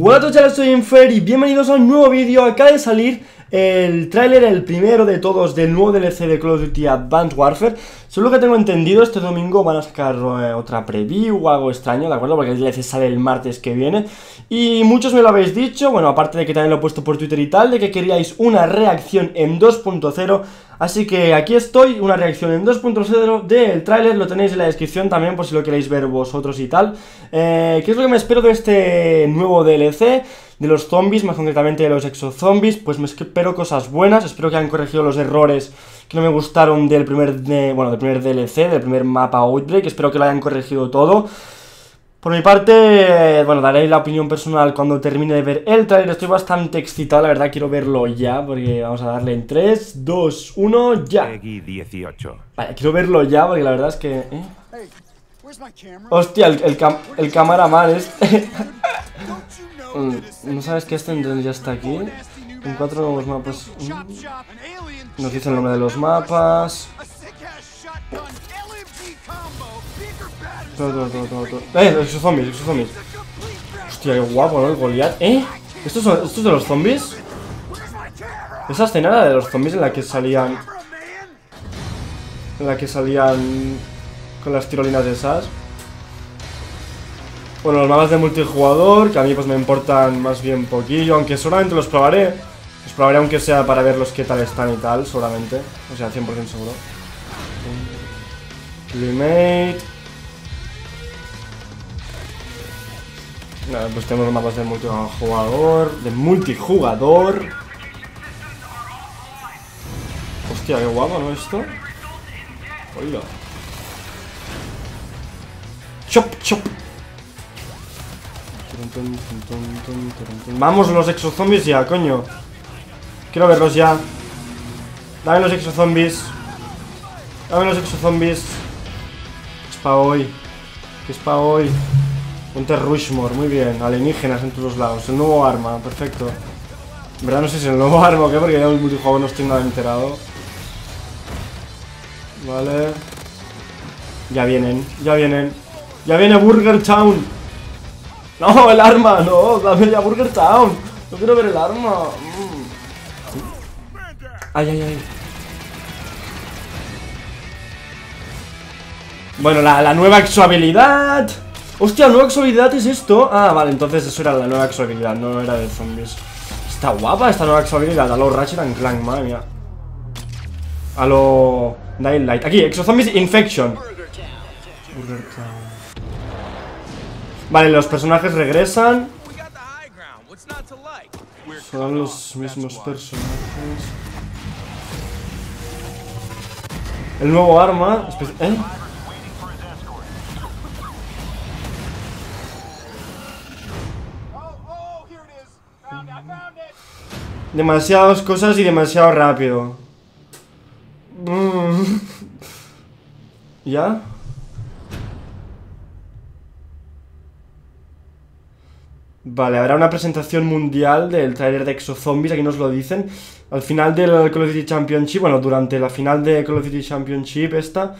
Hola a todos chavales, soy Enfer y bienvenidos a un nuevo vídeo. Acaba de salir el tráiler, el primero de todos, del nuevo DLC de Call of Duty Advanced Warfare. Según lo que tengo entendido, este domingo van a sacar otra preview o algo extraño, ¿de acuerdo? Porque el DLC sale el martes que viene. Y muchos me lo habéis dicho, bueno, aparte de que también lo he puesto por Twitter y tal, de que queríais una reacción en 2.0. Así que aquí estoy, una reacción en 2.0 del tráiler, lo tenéis en la descripción también por si lo queréis ver vosotros y tal. ¿Qué es lo que me espero de este nuevo DLC? De los zombies, más concretamente de los exozombies, pues me espero cosas buenas, espero que han corregido los errores que no me gustaron del primer DLC, del primer mapa Old Brick, espero que lo hayan corregido todo. Por mi parte, bueno, daré la opinión personal cuando termine de ver el trailer. Estoy bastante excitado, la verdad, quiero verlo ya, porque vamos a darle en 3, 2, 1, ya. Vale, quiero verlo ya, porque la verdad es que... Hostia, el camaraman este. ¿No sabes que este entonces ya está aquí? En 4 nuevos mapas. Nos dice el nombre de los mapas. Los zombies. Hostia, qué guapo, ¿no? El Goliath. ¿Estos de los zombies? Esa escena era de los zombies en la que salían. Con las tirolinas esas. Bueno, los mapas de multijugador, que a mí pues me importan más bien poquillo, aunque seguramente los probaré. Los probaré aunque sea para verlos qué tal están y tal, seguramente. O sea, 100% seguro. Playmate. Nada, pues tenemos mapas de multijugador. Hostia, qué guapo, ¿no? Esto. Oiga. Chop, chop. Vamos los exozombies ya, coño. Quiero verlos ya. Dame los exozombies. Es para hoy. Ponte Rushmore, muy bien, alienígenas en todos lados, el nuevo arma, perfecto. En verdad no sé si es el nuevo arma o qué, porque ya en el multijugador no estoy nada enterado. Vale. Ya vienen. ¡Ya viene Burger Town! ¡No, el arma! ¡No! ¡Dame ya Burger Town! ¡No quiero ver el arma! ¡Ay! Bueno, la nueva exhabilidad. ¡Hostia! ¿La nueva exhabilidad es esto? Ah, vale, entonces eso era la nueva exhabilidad, no era de zombies. Está guapa esta nueva exhabilidad, a lo Ratchet and Clank, madre mía. A lo... Nightlight. Aquí, exozombies infection. Burger Town. Vale, los personajes regresan. Son los mismos personajes. El nuevo arma. Demasiadas cosas y demasiado rápido. ¿Ya? Vale, habrá una presentación mundial del trailer de exozombies, aquí nos lo dicen. Al final del Call of Duty Championship, bueno, durante la final de Call of Duty Championship esta,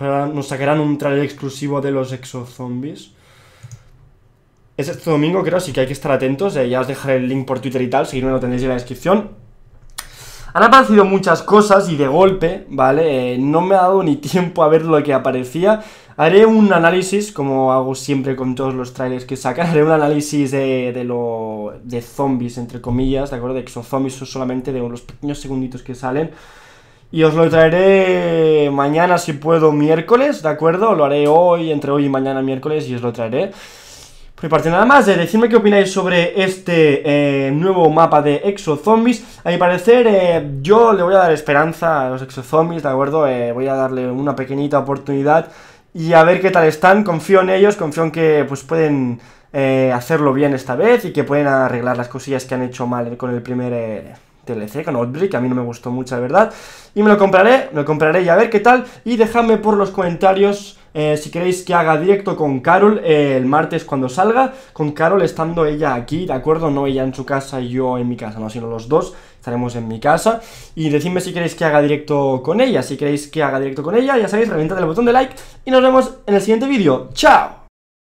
nos sacarán un trailer exclusivo de los exozombies. Es este domingo, creo, así que hay que estar atentos. Ya os dejaré el link por Twitter y tal, seguidme, lo tenéis en la descripción. Han aparecido muchas cosas y de golpe, ¿vale? No me ha dado ni tiempo a ver lo que aparecía. Haré un análisis, como hago siempre con todos los trailers que sacan. Haré un análisis de zombies, entre comillas, ¿de acuerdo? De exozombies, o solamente de los pequeños segunditos que salen. Y os lo traeré mañana, si puedo, miércoles, ¿de acuerdo? Lo haré hoy, entre hoy y mañana miércoles, y os lo traeré. Por mi parte nada más, decidme qué opináis sobre este nuevo mapa de exozombies. A mi parecer yo le voy a dar esperanza a los exozombies, ¿de acuerdo? Voy a darle una pequeñita oportunidad y a ver qué tal están. Confío en ellos, confío en que pues pueden hacerlo bien esta vez y que pueden arreglar las cosillas que han hecho mal con el primer DLC, con Old Brick, que a mí no me gustó mucho, la verdad. Y me lo compraré y a ver qué tal. Y dejadme por los comentarios si queréis que haga directo con Carol el martes cuando salga, con Carol estando ella aquí, ¿de acuerdo? No ella en su casa y yo en mi casa, no, sino los dos estaremos en mi casa. Y decidme si queréis que haga directo con ella, ya sabéis, reventad el botón de like y nos vemos en el siguiente vídeo. ¡Chao!